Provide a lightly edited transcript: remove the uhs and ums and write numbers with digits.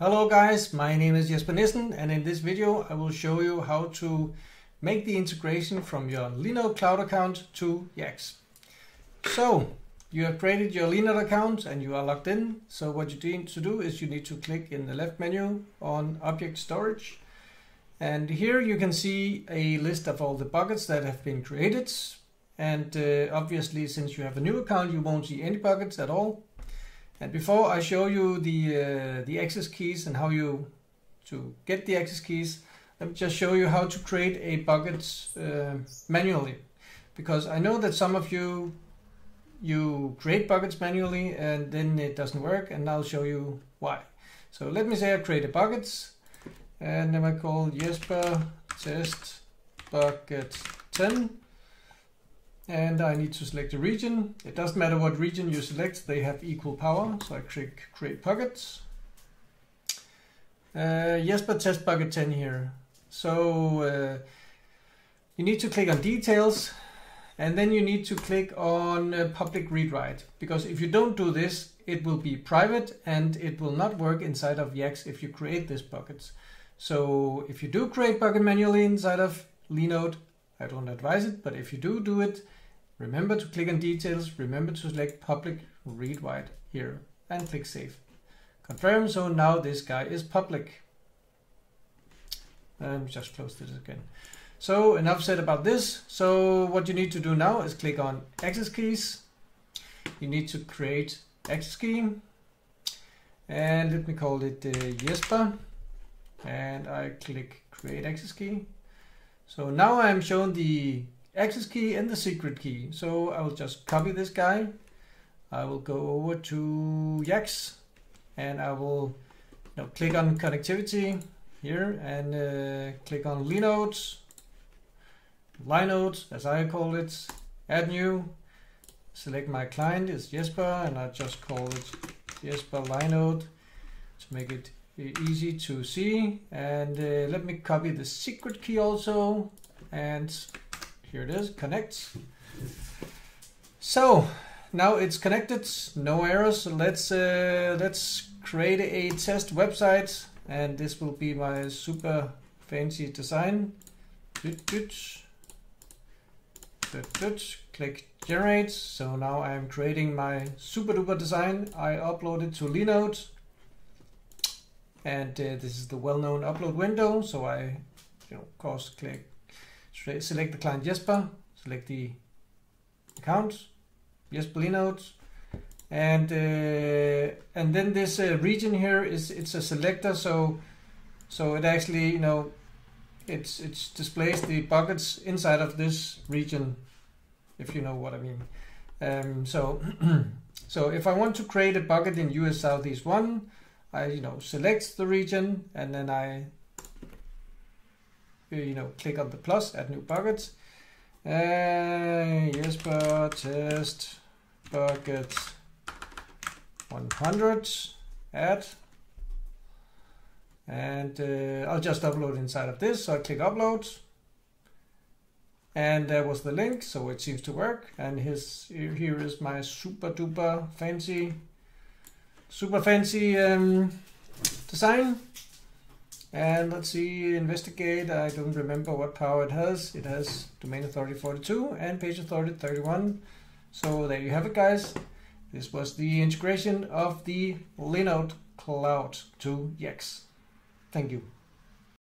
Hello guys, my name is Jesper Nissen, and in this video I will show you how to make the integration from your Linode cloud account to Yaks. So you have created your Linode account and you are logged in. So what you need to do is you need to click in the left menu on object storage, and here you can see a list of all the buckets that have been created. And obviously, since you have a new account, you won't see any buckets at all. And before I show you the access keys and how to get the access keys, let me just show you how to create a bucket manually, because I know that some of you create buckets manually and then it doesn't work, and I'll show you why. So let me say I create a bucket, and then I call Jesper test bucket 10. And I need to select a region. It doesn't matter what region you select, they have equal power. So I click create buckets. Yespa test bucket 10 here. So you need to click on details, and then you need to click on public read write, because if you don't do this, it will be private and it will not work inside of Yaks if you create this bucket. So if you do create bucket manually inside of Linode, I don't advise it, but if you do it, remember to click on details, remember to select public read write here, and click save. Confirm, so now this guy is public. Just close this again. So enough said about this. So what you need to do now is click on access keys. You need to create access key, and let me call it Yespa, and I click create access key. So now I'm shown the access key and the secret key. So I will just copy this guy. I will go over to Yaks, and I will click on connectivity here and click on Linode, as I call it, add new. Select my client is Jesper, and I just call it Jesper Linode to make it easy to see. And let me copy the secret key also, and here it is, connect. So now it's connected, no errors. So let's create a test website, and this will be my super fancy design. Click generate. So now I'm creating my super duper design. I upload it to Linode, and this is the well-known upload window. So I, of course, select the client Jesper, select the account Jesper Linode, and then this region here it's a selector, so it actually it displays the buckets inside of this region, if you know what I mean. So if I want to create a bucket in US Southeast 1. I select the region, and then I click on the plus, add new bucket. Jesper test bucket 100, add, and I'll just upload inside of this. So I click upload, and there was the link. So it seems to work. And here is my super duper fancy. Design. And let's see, investigate. I don't remember what power it has. It has domain authority 42 and page authority 31. So there you have it, guys. This was the integration of the Linode cloud to Yaks. Thank you.